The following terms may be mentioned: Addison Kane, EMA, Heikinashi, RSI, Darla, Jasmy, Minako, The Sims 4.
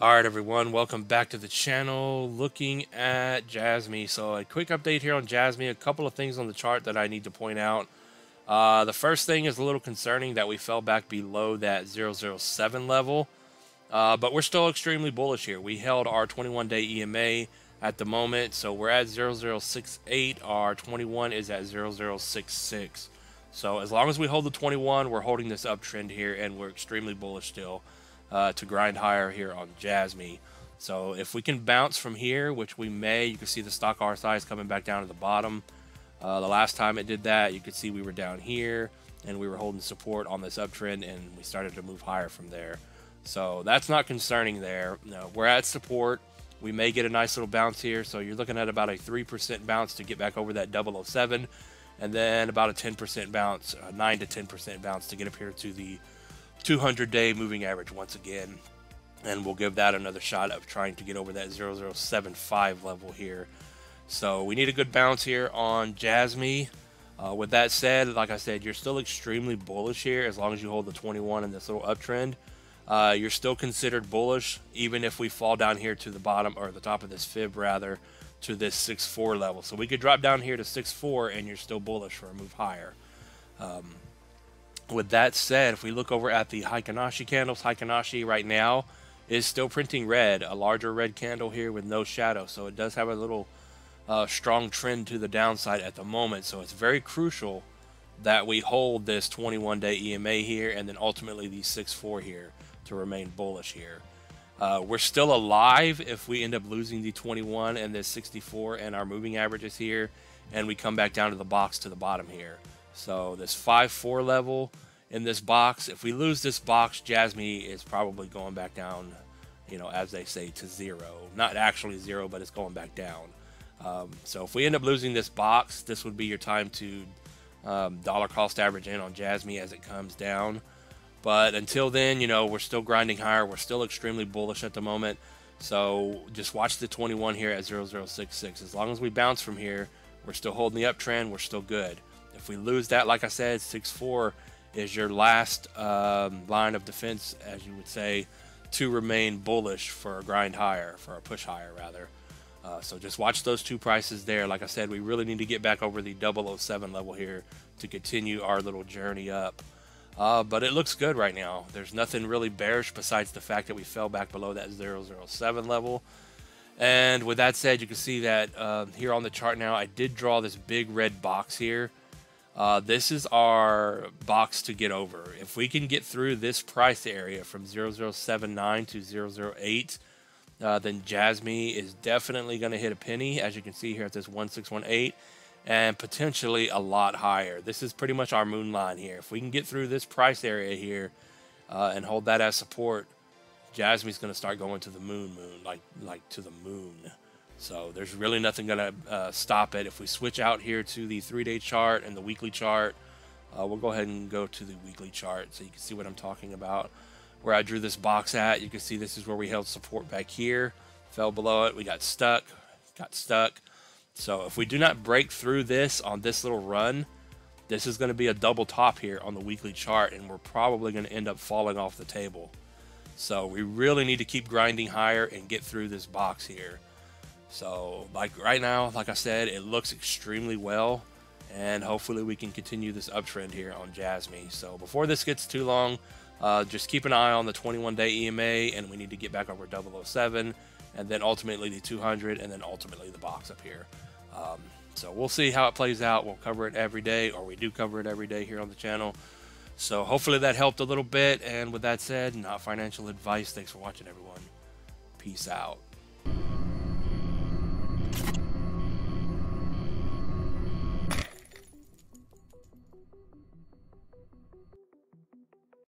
Alright everyone, welcome back to the channel, looking at Jasmy. So a quick update here on Jasmy, a couple of things on the chart that I need to point out. The first thing is a little concerning that we fell back below that 007 level, but we're still extremely bullish here. We held our 21-day EMA at the moment, so we're at 0068, our 21 is at 0066. So as long as we hold the 21, we're holding this uptrend here and we're extremely bullish still. To grind higher here on Jasmy. So if we can bounce from here, which we may, you can see the stock RSI is coming back down to the bottom. The last time it did that, you could see we were down here and we were holding support on this uptrend and we started to move higher from there. So that's not concerning there. No, we're at support. We may get a nice little bounce here. So you're looking at about a 3% bounce to get back over that 007 and then about a 10% bounce, a 9 to 10% bounce to get up here to the 200-day moving average once again, and we'll give that another shot of trying to get over that 0075 level here. So we need a good bounce here on Jasmy. With that said, like I said, you're still extremely bullish here as long as you hold the 21 in this little uptrend. You're still considered bullish even if we fall down here to the bottom, or the top of this fib rather, to this 64 level. So we could drop down here to 64 and you're still bullish for a move higher. With that said, if we look over at the Heikinashi candles, Heikinashi right now is still printing red, a larger red candle here with no shadow. So it does have a little strong trend to the downside at the moment. So it's very crucial that we hold this 21-day EMA here and then ultimately the 6.4 here to remain bullish here. We're still alive if we end up losing the 21 and the 64 and our moving averages here, and we come back down to the box to the bottom here. So this 5.4 level in this box, if we lose this box, Jasmy is probably going back down, you know, as they say, to zero. Not actually zero, but it's going back down. So if we end up losing this box, this would be your time to dollar cost average in on Jasmy as it comes down. But until then, you know, we're still grinding higher. We're still extremely bullish at the moment. So just watch the 21 here at 0066. As long as we bounce from here, we're still holding the uptrend. We're still good. If we lose that, like I said, 6.4 is your last line of defense, as you would say, to remain bullish for a grind higher, for a push higher rather. So just watch those two prices there. Like I said, we really need to get back over the 007 level here to continue our little journey up. But it looks good right now. There's nothing really bearish besides the fact that we fell back below that 007 level. And with that said, you can see that here on the chart now, I did draw this big red box here. This is our box to get over. If we can get through this price area from 0079 to 008, then Jasmy is definitely going to hit a penny, as you can see here at this 1618, and potentially a lot higher. This is pretty much our moon line here. If we can get through this price area here and hold that as support, Jasmy's going to start going to the moon, like to the moon. So there's really nothing going to stop it. If we switch out here to the 3-day chart and the weekly chart, we'll go ahead and go to the weekly chart so you can see what I'm talking about. Where I drew this box at, you can see this is where we held support back here, fell below it, we got stuck. So if we do not break through this on this little run, this is going to be a double top here on the weekly chart, and we're probably going to end up falling off the table. So we really need to keep grinding higher and get through this box here. So like right now, like I said, it looks extremely well, and hopefully we can continue this uptrend here on Jasmy. So before this gets too long, just keep an eye on the 21-day EMA, and we need to get back over 007, and then ultimately the 200, and then ultimately the box up here. So we'll see how it plays out. We'll cover it every day, or we do cover it every day here on the channel. So hopefully that helped a little bit, and with that said, not financial advice. Thanks for watching, everyone. Peace out.